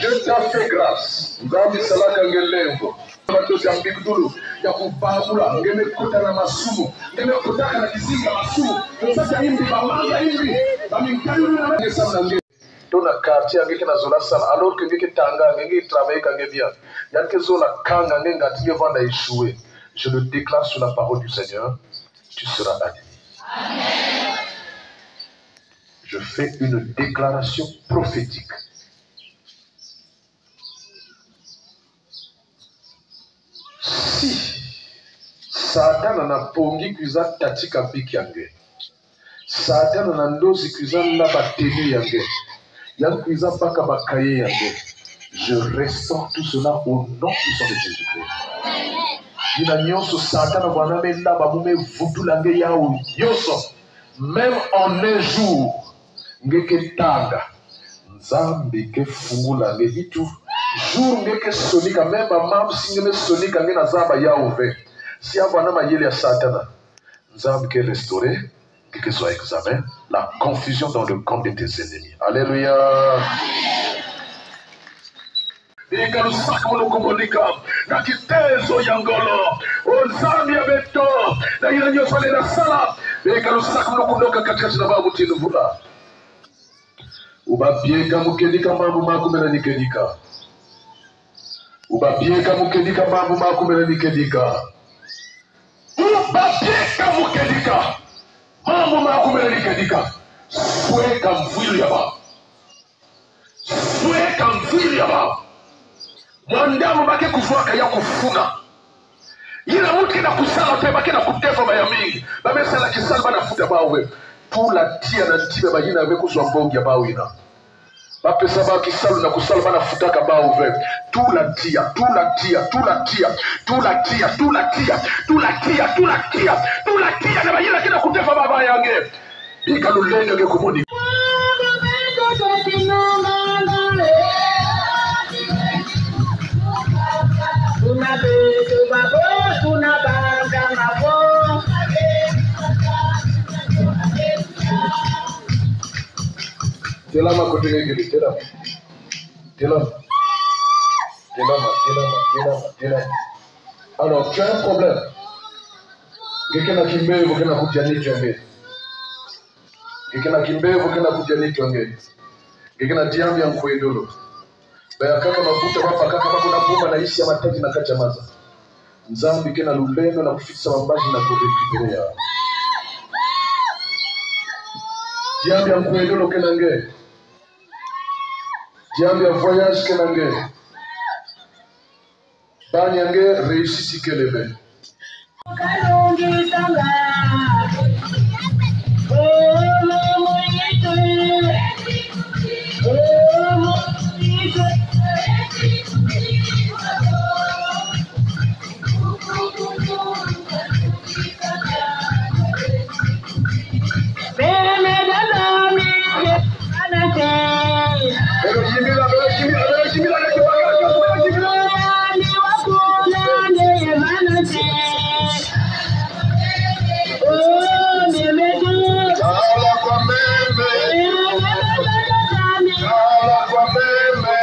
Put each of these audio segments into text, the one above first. Dieu t'a fait grâce. Nous avons dit cela quand il lève. Nous avons dit que nous avons dit que nous avons dit que nous avons dit dans le quartier avec la Zolassa, alors que les Tanga travaillent quand ils viennent. Il y a quelques zones qui vont échouer. Je le déclare sur la parole du Seigneur, tu seras admis. Amen. Je fais une déclaration prophétique. Si Satan en a pongi kuza tatika biki yange, Satan en a ndozi kuza nabateli yange, Yann kuza baka bakaye yange, je ressors tout cela au nom puissant de Jésus-Christ. Dina nyonso Satan waname nabamume vudu lange yao yoso, même en un jour. Ngeke tanga, nzambi ke fungula nge hitu, jour ngeke sonika, même maman singeme sonika nge na zamba ya ouve. Si avana mayele ya satana, nzambi ke restaurer, ngeke soit examen, la confusion dans le camp de tes ennemis. Alléluia. Ikalu sakolo kubolika, nakitezo yangolo, nzambi ya beto, na yina nyosale na sala, ikalu sakolo kundoka katika chinababu tinuvula. Uba bieka mukedika mambo makumera nikedika. Uba bieka mukedika mambo makumera nikedika. Uba bieka mukedika mambo makumera nikedika. Sweka mvili yaba. Sweka mvili yaba. Mwandamu bake kufuaka ya kufunga. Yina mutke na kusala pe bake na kutefa mayamingi. Bamesa la kisalba na futa bawe. Pour la tia na tibe bagina beko so mbongi ya bawina bapesa bakisalu na kusalama na futaka bawe tout la tia tout la tia tout la tia tout la tia tout la tia tout la tia tout la tia tout la tia na bagina kina kutefa baba yange bikalulenge ngekumuni Tela ma kote ngeli tela. Alors tu as un problème. Quelqu'un a kimbé ou quelqu'un a kutiani tuangé. Quelqu'un a kimbé ou quelqu'un a kutiani tuangé. Quelqu'un a diambi ankuendolo. Baya kaka mabuta wapa kaka mabuna buma na isi ya mataki na kachamaza. Nzambi kena luleno na kufisa mambaji na kore kiberea. Diambi ankuendolo kena nge. Diambi a voyage kenange. Banyange réussite kelebe.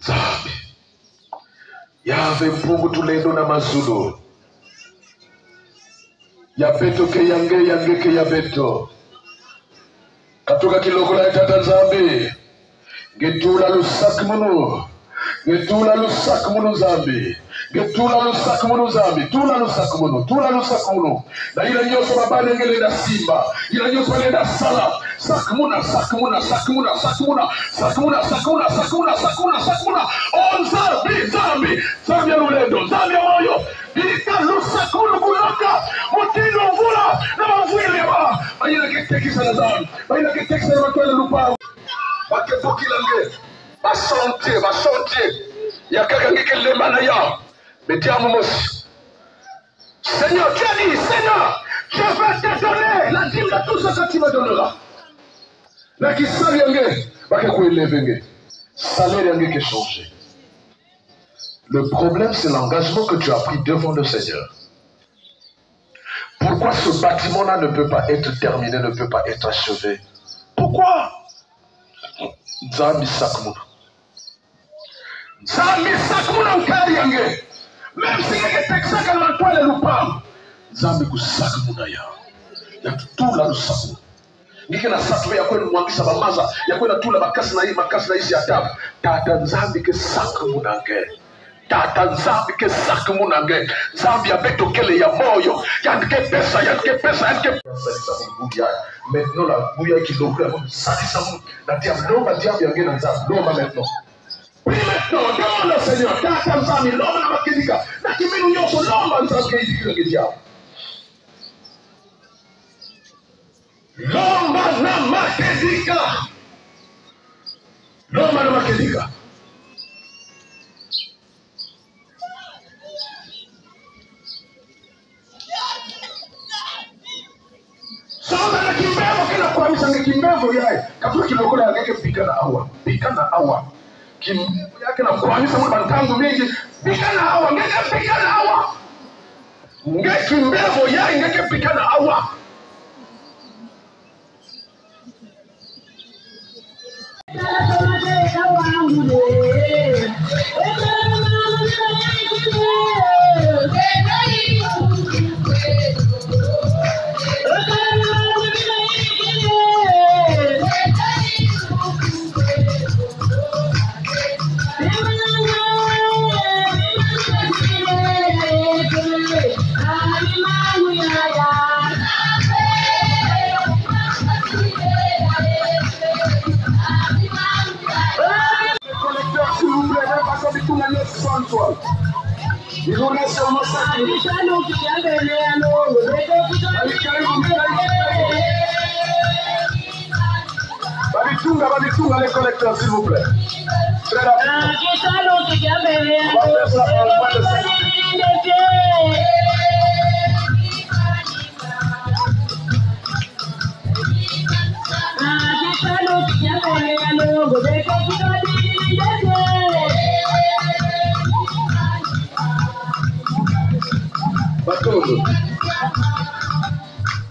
zambi ya Mungu tulendo na mazudo ya beto ke yange yange ke ya beto katoka kiloko la tata zambi getula lusak munu getula lusak munu zambi getula lusak munu zambi tula lusak munu na ila nyoso babane ngele na simba ila nyoso le na sala sakmuna on zambi alulendo zambi amoyo ilika lusakulu kuyoka mutindo mvula na mvwile ba baina ketekisa na zambi baina ketekisa na matwele lupa bakepokilange basonte ya kaka ngekele mana ya metiamu mosi Seigneur Kenny, Seigneur je vais te donner la dîme de tout ce que tu me donneras. La qui savent yange, va que élève salaire yange qui change. Le problème, c'est l'engagement que tu as pris devant le Seigneur. Pourquoi ce bâtiment-là ne peut pas être terminé, ne peut pas être achevé? Pourquoi? Zami sakmouna en yange. Même si yange texaka dans toi le loupam. Zami ku sakmouna ya. Ya tout là le sakmouna. Nikena sakwe ya kwenu mwangisa bamaza, ya kwenu tula makasi na hii ya tabu. Tata zami ke sakmouna yange. Tata zambi ke sak munange zambi abeto kele ya moyo yanke pesa maintenant la bouya qui doit salissa mon la diable yange na zambi lomba maintenant oui maintenant demande au Seigneur tata zambi lomba na makidika na kiminu nyoso lomba zambi ke diable lomba na makidika kimbevu yae katua kilokola yake pika na awa kimbevu yake na kuhamisa mwana bantangu mingi pika na awa nge kimbevu yae ngeke pika na awa Babitunga les collecteurs, s'il vous plaît. Très rapidement.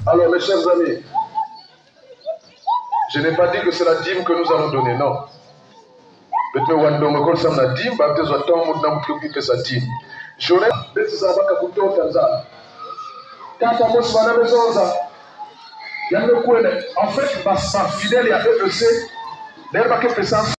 Alors mes chers amis, je n'ai pas dit que c'est la dîme que nous allons donner, non. Peut-être Wandongo comme ça la dîme, bah peut-être attends mon nom plus que sa dîme. J'aurais peut-être ça va caputo Tanzan. Quand on bosse dans la maison ça, il y a le coin. En fait, parce que fidèle et avec le C, d'ailleurs pas que présence.